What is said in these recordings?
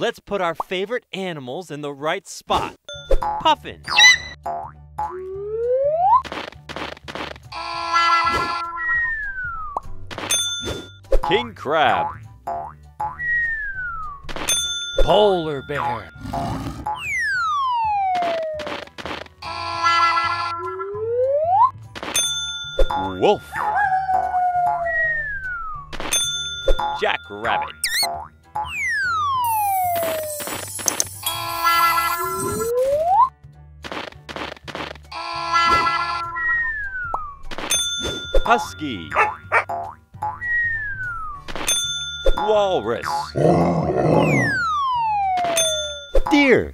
Let's put our favorite animals in the right spot. Puffin. King Crab. Polar Bear. Wolf. Jack Rabbit. Husky. Walrus. Deer.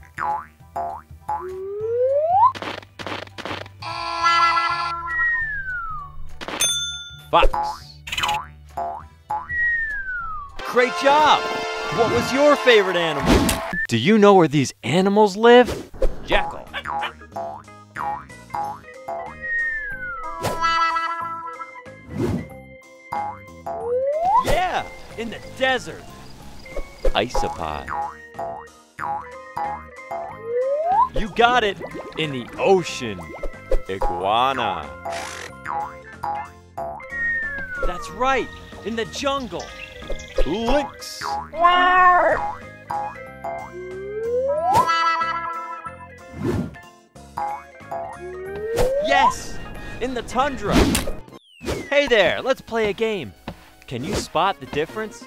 Fox. Great job! What was your favorite animal? Do you know where these animals live? Jackal. Yeah, in the desert. Isopod. You got it, in the ocean. Iguana. That's right, in the jungle. Lynx. Yes, in the tundra. Hey there, let's play a game. Can you spot the difference?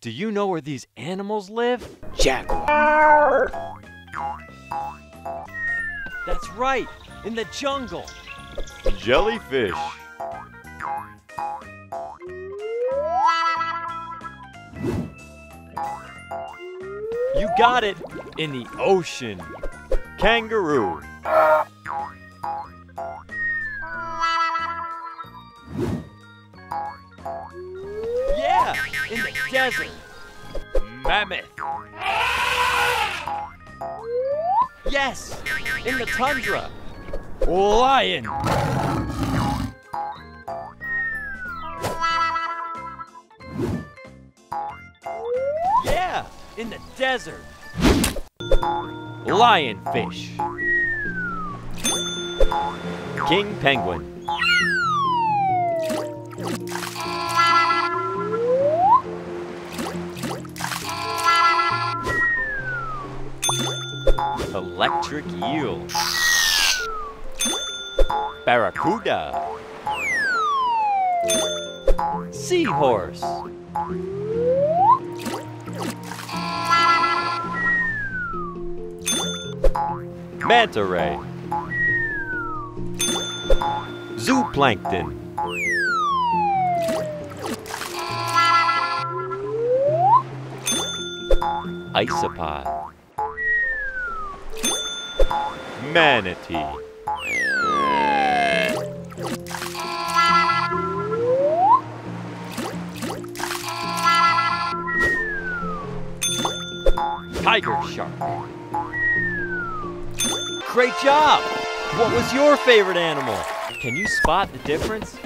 Do you know where these animals live? Jaguar. That's right, in the jungle. Jellyfish. You got it, in the ocean. Kangaroo. In the desert. Mammoth. Yes, in the tundra. Lion. Yeah, in the desert. Lionfish. King Penguin. Electric eel. Barracuda. Seahorse. Manta ray. Zooplankton. Isopod. Manatee. Tiger shark. Great job! What was your favorite animal? Can you spot the difference?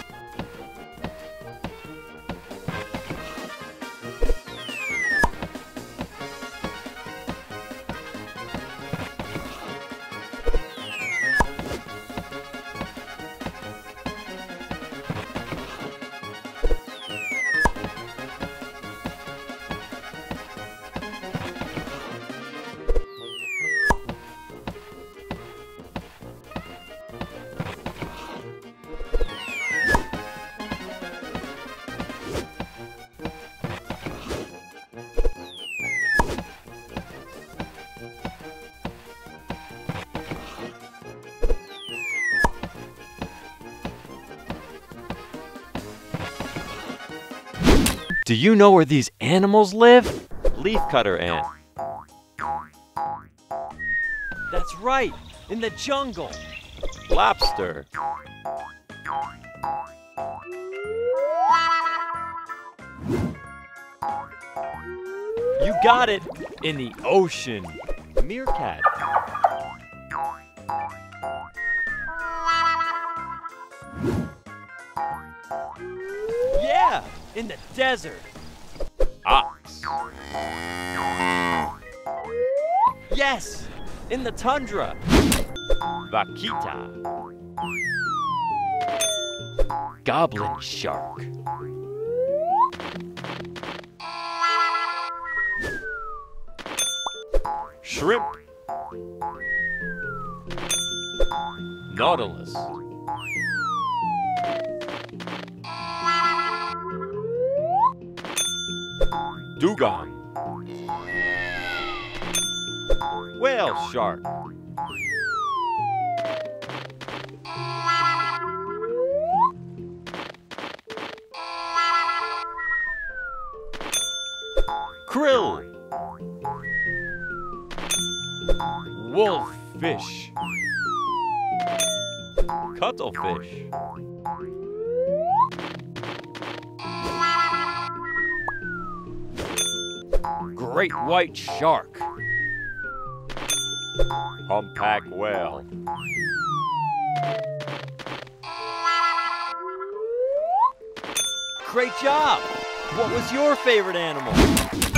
Do you know where these animals live? Leafcutter ant. That's right, in the jungle. Lobster. You got it, in the ocean. Meerkat. Yeah, in the desert. Ox. Yes, in the tundra. Vaquita. Goblin shark. Shrimp. Nautilus. Dugong. Whale shark. Krill. Wolffish. Cuttlefish. Great white shark. Humpback whale. Great job! What was your favorite animal?